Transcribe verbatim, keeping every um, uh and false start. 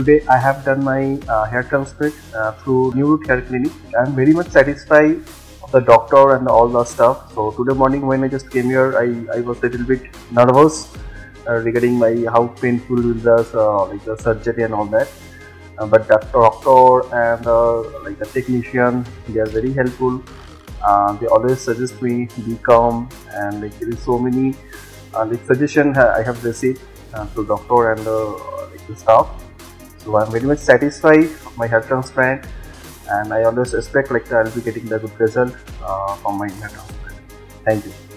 Today I have done my uh, hair transplant uh, through New Roots Hair Clinic. I am very much satisfied with the doctor and all the stuff. So today morning when I just came here, I, I was a little bit nervous uh, regarding my how painful the, uh, like the surgery and all that. Uh, but the doctor and uh, like the technician, they are very helpful. Uh, they always suggest me be calm, and like, there is so many uh, like suggestion I have received uh, to doctor and uh, like the staff. So I am very much satisfied with my hair transplant, and I always expect like I will be getting the good result uh, from my hair transplant. Thank you.